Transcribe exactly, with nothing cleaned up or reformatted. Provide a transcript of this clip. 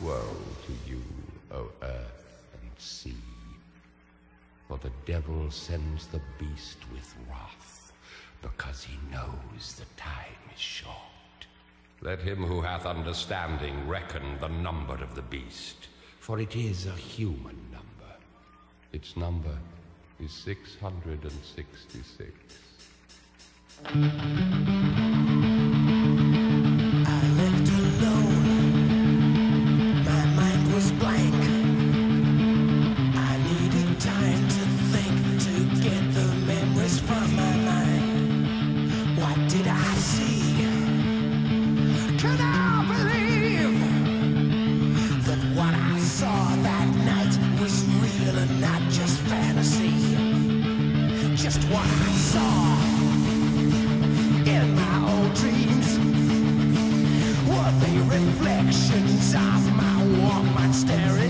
Woe to you, O earth and sea, for the devil sends the beast with wrath, because he knows the time is short. Let him who hath understanding reckon the number of the beast, for it is a human number. Its number is six hundred sixty-six. I lived alone. My mind was blank. I needed time to think, to get the memories from my mind. What did I see? Could I believe that what I saw that night was real and not just fantasy? Just what I saw in my old dreams, were they reflections of my warm mind staring?